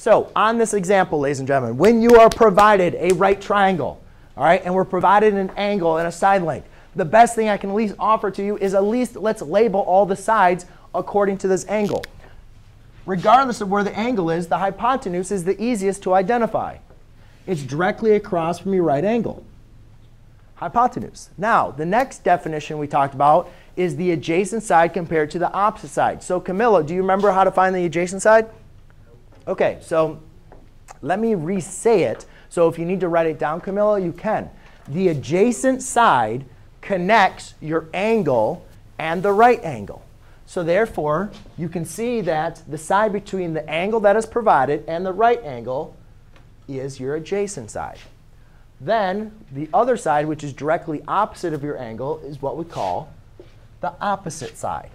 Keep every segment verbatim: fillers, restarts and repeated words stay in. So on this example, ladies and gentlemen, when you are provided a right triangle, all right, and we're provided an angle and a side length, the best thing I can at least offer to you is at least let's label all the sides according to this angle. Regardless of where the angle is, the hypotenuse is the easiest to identify. It's directly across from your right angle. Hypotenuse. Now, the next definition we talked about is the adjacent side compared to the opposite side. So Camilla, do you remember how to find the adjacent side? OK, so let me re-say it. So if you need to write it down, Camilla, you can. The adjacent side connects your angle and the right angle. So therefore, you can see that the side between the angle that is provided and the right angle is your adjacent side. Then the other side, which is directly opposite of your angle, is what we call the opposite side.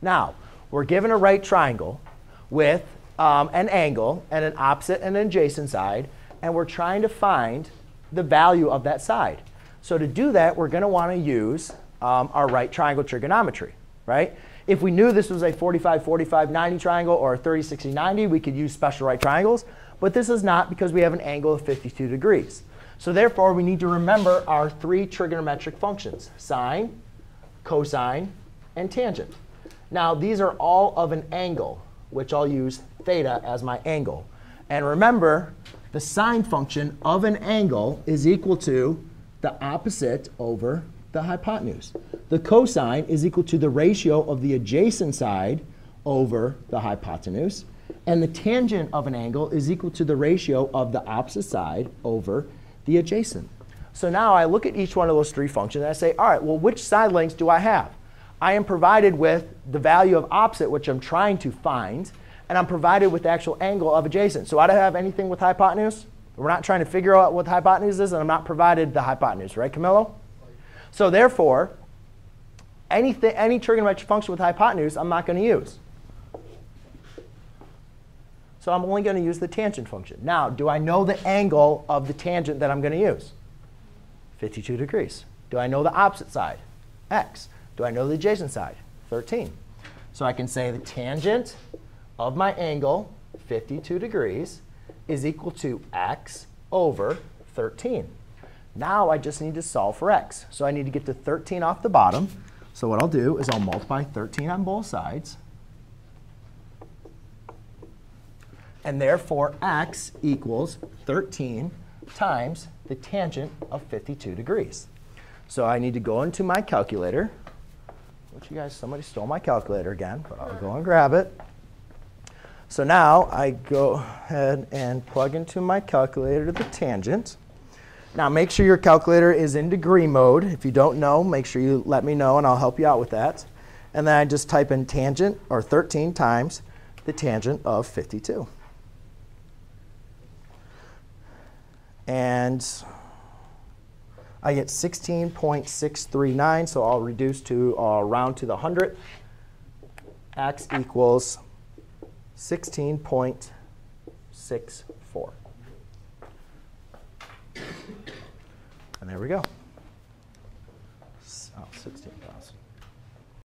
Now, we're given a right triangle with um, an angle and an opposite and an adjacent side, and we're trying to find the value of that side. So to do that, we're going to want to use um, our right triangle trigonometry, right? If we knew this was a forty-five forty-five ninety triangle or a thirty sixty ninety, we could use special right triangles. But this is not, because we have an angle of fifty-two degrees. So therefore, we need to remember our three trigonometric functions, sine, cosine, and tangent. Now, these are all of an angle, which I'll use theta as my angle. And remember, the sine function of an angle is equal to the opposite over the hypotenuse. The cosine is equal to the ratio of the adjacent side over the hypotenuse. And the tangent of an angle is equal to the ratio of the opposite side over the adjacent. So now I look at each one of those three functions, and I say, all right, well, which side lengths do I have? I am provided with the value of opposite, which I'm trying to find. And I'm provided with the actual angle of adjacent. So I don't have anything with hypotenuse. We're not trying to figure out what hypotenuse is, and I'm not provided the hypotenuse, right, Camilo? So therefore, anything, any trigonometric function with hypotenuse, I'm not going to use. So I'm only going to use the tangent function. Now, do I know the angle of the tangent that I'm going to use? fifty-two degrees. Do I know the opposite side? X. Do I know the adjacent side? thirteen. So I can say the tangent of my angle, fifty-two degrees, is equal to x over thirteen. Now I just need to solve for x. So I need to get the thirteen off the bottom. So what I'll do is I'll multiply thirteen on both sides. And therefore, x equals thirteen times the tangent of fifty-two degrees. So I need to go into my calculator, which you guys, somebody stole my calculator again, but I'll go and grab it. So now I go ahead and plug into my calculator the tangent. Now make sure your calculator is in degree mode. If you don't know, make sure you let me know, and I'll help you out with that. And then I just type in tangent, or thirteen times the tangent of fifty-two. And I get sixteen point six three nine, so I'll reduce to uh, round to the hundred. X equals sixteen point six four. And there we go. Oh, sixteen.